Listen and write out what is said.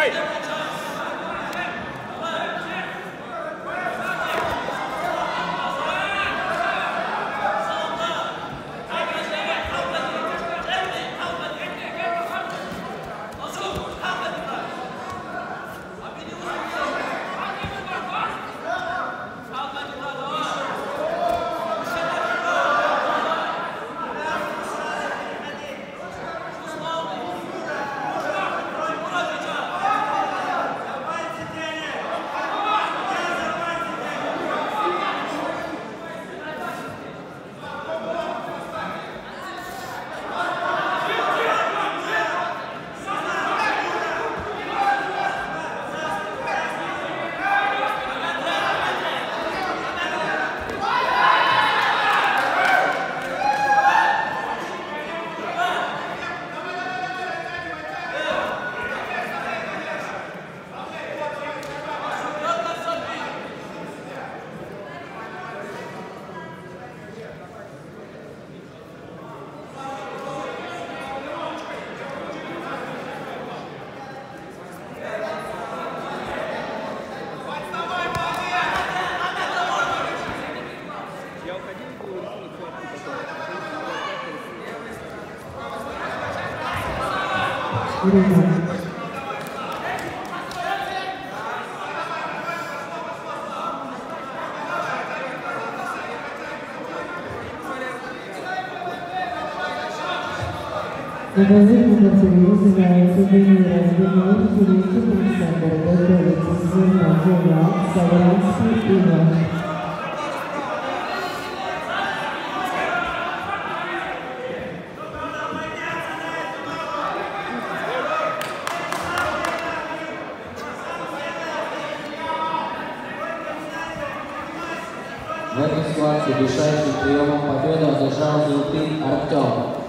Продолжение следует... В этой ситуации решающим приемом победу одержал Артем.